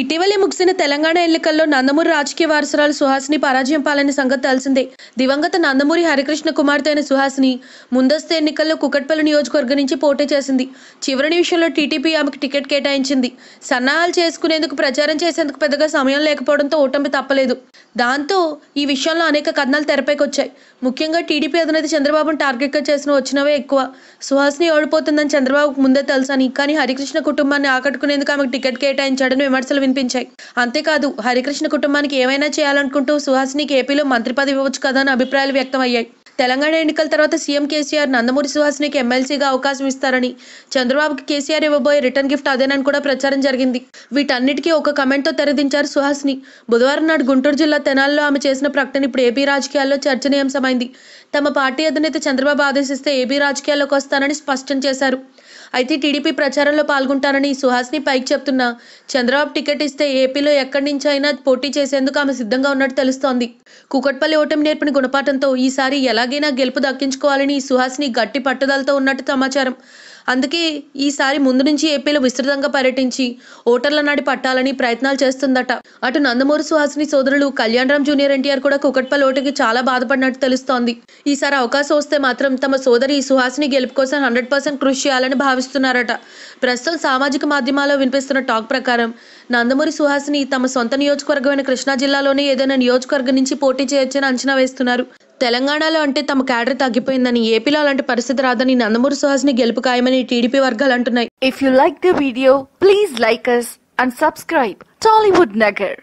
ఇటీవలే ముగిసిన తెలంగాణ ఎన్నికల్లో నందమూరి రాజకీయ వారసురాలు సుహాసిని పరాజయం పాలైన సంగతి తెలిసిందే. దివంగత నందమూరి హరికృష్ణ కుమార్తె అయిన సుహాసిని ముందస్తు ఎన్నికల్లో కుకట్పల్లి నియోజకవర్గం నుంచి పోటీ చేసింది. చివరి నిమిషంలో టీటీపీ ఆమెకు టికెట్ కేటాయించింది. సన్నాహాలు చేసుకునేందుకు ప్రచారం చేసేందుకు పెద్దగా సమయం లేకపోవడంతో ఓటమి తప్పలేదు. దాంతో ఈ విషయంలో అనేక కథనాలు తెరపైకి వచ్చాయి. ముఖ్యంగా టీడీపీ అధినేత చంద్రబాబును టార్గెట్గా చేసిన వచ్చినవే ఎక్కువ. సుహాసిని ఓడిపోతుందని చంద్రబాబుకు ముందే తెలుసని, కానీ హరికృష్ణ కుటుంబాన్ని ఆకట్టుకునేందుకు ఆమెకు టికెట్ కేటాయించాడని విమర్శలు వినిపించాయి. అంతేకాదు, హరికృష్ణ కుటుంబానికి ఏమైనా చేయాలనుకుంటూ సుహాసినికి ఏపీలో మంత్రి పదవి ఇవ్వచ్చు కదా అని అభిప్రాయాలు వ్యక్తం అయ్యాయి. తెలంగాణ ఎన్నికల తర్వాత సీఎం కేసీఆర్ నందమూరి సుహాసినికి ఎమ్మెల్సీగా అవకాశం ఇస్తారని, చంద్రబాబుకి కేసీఆర్ ఇవ్వబోయే రిటర్న్ గిఫ్ట్ అదేనని కూడా ప్రచారం జరిగింది. వీటన్నిటికీ ఒక కమెంట్తో తెరదించారు సుహాసిని. బుధవారం నాడు గుంటూరు జిల్లా తెనాలిలో ఆమె చేసిన ప్రకటన ఇప్పుడు ఏపీ రాజకీయాల్లో చర్చనీయాంశమైంది. తమ పార్టీ అధినేత చంద్రబాబు ఆదేశిస్తే ఏపీ రాజకీయాల్లోకి వస్తానని స్పష్టం చేశారు. అయితే టీడీపీ ప్రచారంలో పాల్గొంటానని సుహాసిని పైకి చెప్తున్నా, చంద్రబాబు టికెట్ ఇస్తే ఏపీలో ఎక్కడి నుంచి అయినా పోటీ చేసేందుకు ఆమె సిద్ధంగా ఉన్నట్టు తెలుస్తోంది. కూకట్పల్లి ఓటమి నేర్పిన గుణపాఠంతో ఈసారి ఎలాగైనా గెలుపు దక్కించుకోవాలని సుహాసిని గట్టి పట్టుదలతో ఉన్నట్టు సమాచారం. అందుకే ఈసారి ముందు నుంచి ఏపీలో విస్తృతంగా పర్యటించి ఓటర్ల నాడి పట్టాలని ప్రయత్నాలు చేస్తుందట. అటు నందమూరి సుహాసిని సోదరులు కళ్యాణరామ్ జూనియర్ ఎన్టీఆర్ కూడా కుకట్పల్లి ఓటుకి చాలా బాధపడినట్టు తెలుస్తోంది. ఈసారి అవకాశం వస్తే మాత్రం తమ సోదరి సుహాసిని గెలుపు కోసం 100% కృషి చేయాలని భావిస్తున్నారట. ప్రస్తుతం సామాజిక మాధ్యమాల్లో వినిపిస్తున్న టాక్ ప్రకారం నందమూరి సుహాసిని తమ సొంత నియోజకవర్గమైన కృష్ణా జిల్లాలోనే ఏదైనా నియోజకవర్గం నుంచి పోటీ చేయొచ్చని అంచనా వేస్తున్నారు. తెలంగాణలో అంటే తమ క్యాడర్ తగ్గిపోయిందని, ఏపీలో అలాంటి పరిస్థితి రాదని, నందమూరి సుహాసిని గెలుపు ఖాయమని టీడీపీ వర్గాలు అంటున్నాయి. If you like the video please like us and subscribe Tollywood Nagar.